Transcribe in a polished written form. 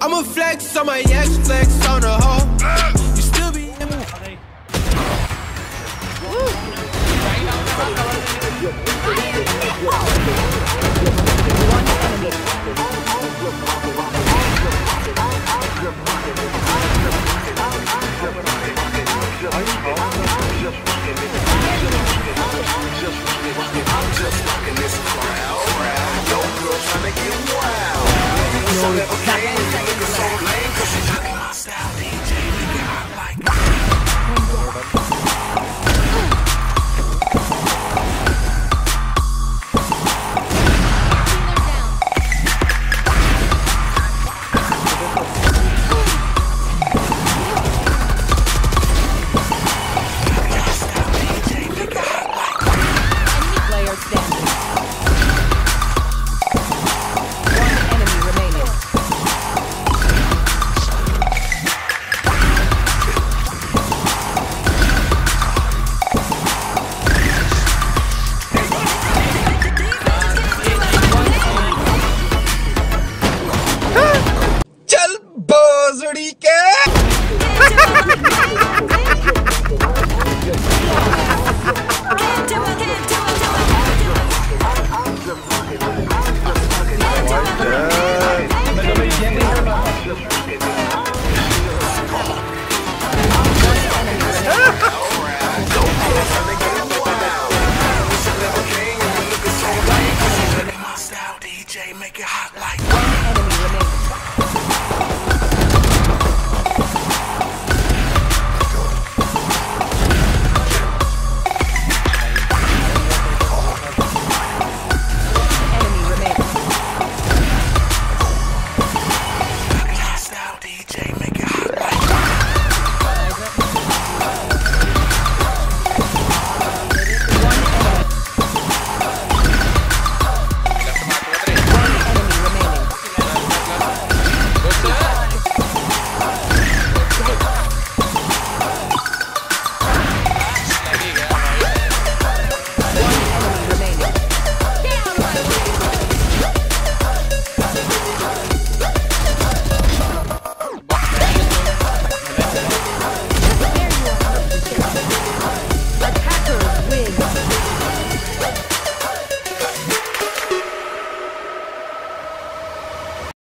I'ma flex on my ex, flex on the hoe. You still be in my... Zuri ke